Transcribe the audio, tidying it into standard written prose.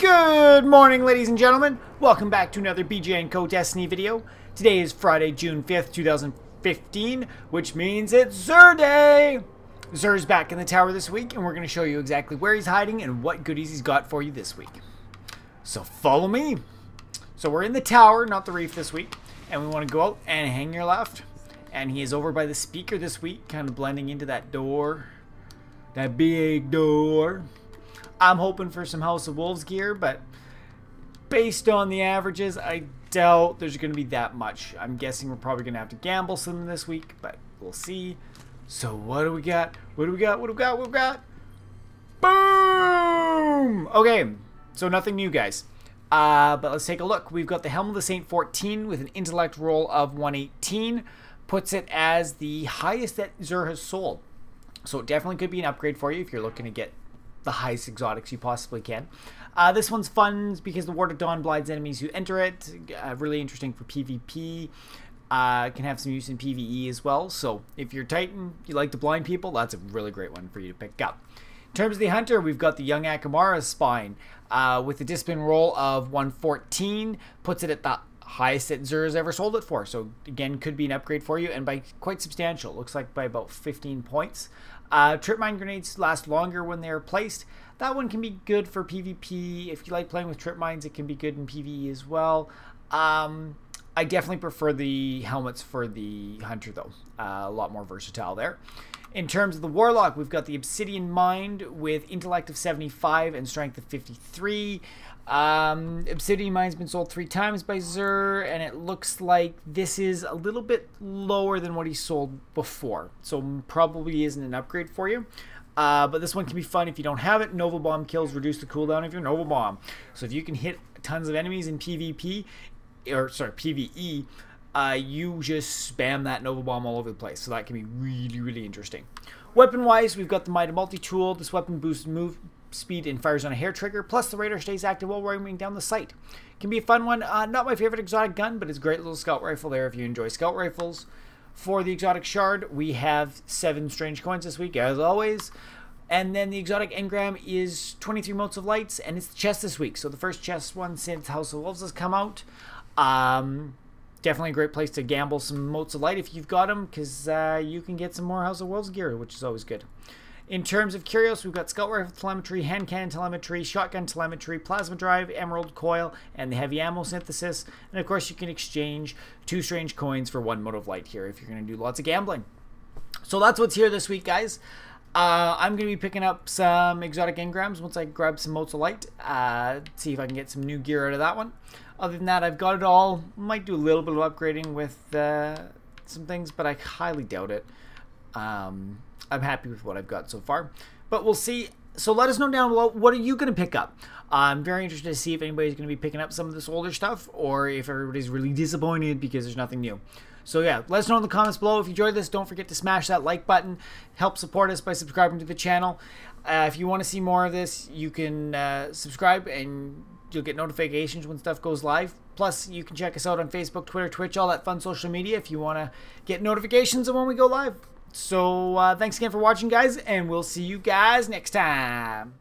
Good morning, ladies and gentlemen. Welcome back to another BJ & Co. Destiny video. Today is Friday, June 5th, 2015, which means it's Xur Day! Xur's back in the tower this week, and we're going to show you exactly where he's hiding and what goodies he's got for you this week. So follow me! So we're in the tower, not the reef this week, and we want to go out and hang your left. And he is over by the speaker this week, kind of blending into that door. That big door. I'm hoping for some House of Wolves gear, but based on the averages, I doubt there's going to be that much. I'm guessing we're probably going to have to gamble some this week, but we'll see. So what do we got? What do we got? What do we got? What do we got? Boom! Okay, so nothing new, guys. But let's take a look. We've got the Helm of the Saint-14 with an intellect roll of 118. Puts it as the highest that Xur has sold. So it definitely could be an upgrade for you if you're looking to get the highest exotics you possibly can. This one's fun because the Ward of Dawn blinds enemies who enter it. Really interesting for PvP. Can have some use in PvE as well. So if you're Titan, you like to blind people, that's a really great one for you to pick up. In terms of the Hunter, we've got the Young Ahkarmara's Spine with a discipline roll of 114. Puts it at the highest that Xur has ever sold it for. So again, could be an upgrade for you, and by quite substantial. Looks like by about 15 points. Trip mine grenades last longer when they're placed. That one can be good for PvP. If you like playing with trip mines, it can be good in PvE as well. I definitely prefer the helmets for the Hunter though. A lot more versatile there. In terms of the Warlock, we've got the Obsidian Mind with Intellect of 75 and Strength of 53. Obsidian Mind's been sold 3 times by Xur, and it looks like this is a little bit lower than what he sold before. So probably isn't an upgrade for you. But this one can be fun if you don't have it. Nova Bomb kills reduce the cooldown of your Nova Bomb. So if you can hit tons of enemies in PvP, or sorry, PvE, you just spam that Nova Bomb all over the place. So that can be really, really interesting. Weapon-wise, we've got the MIDA Multitool. This weapon boosts move speed and fires on a hair trigger. Plus, the radar stays active while roaming down the sight. Can be a fun one. Not my favorite exotic gun, but it's a great little scout rifle there if you enjoy scout rifles. For the exotic shard, we have 7 strange coins this week, as always. And then the exotic engram is 23 motes of lights, and it's the chest this week. So the first chest one since House of Wolves has come out. Definitely a great place to gamble some motes of light if you've got them, because you can get some more House of Wolves gear, which is always good. In terms of Curios, we've got Scout Rifle Telemetry, Hand Cannon Telemetry, Shotgun Telemetry, Plasma Drive, Emerald Coil, and the Heavy Ammo Synthesis. And of course, you can exchange 2 strange coins for 1 mote of light here if you're going to do lots of gambling. So that's what's here this week, guys. I'm going to be picking up some exotic engrams once I grab some motes of light. See if I can get some new gear out of that one. Other than that, I've got it all. Might do a little bit of upgrading with some things, but I highly doubt it. I'm happy with what I've got so far, but we'll see. So let us know down below, what are you going to pick up? I'm very interested to see if anybody's going to be picking up some of this older stuff, or if everybody's really disappointed because there's nothing new. So yeah, let us know in the comments below. If you enjoyed this, don't forget to smash that like button. Help support us by subscribing to the channel. If you want to see more of this, you can subscribe and you'll get notifications when stuff goes live. Plus, you can check us out on Facebook, Twitter, Twitch, all that fun social media if you want to get notifications of when we go live. So thanks again for watching, guys, and we'll see you guys next time.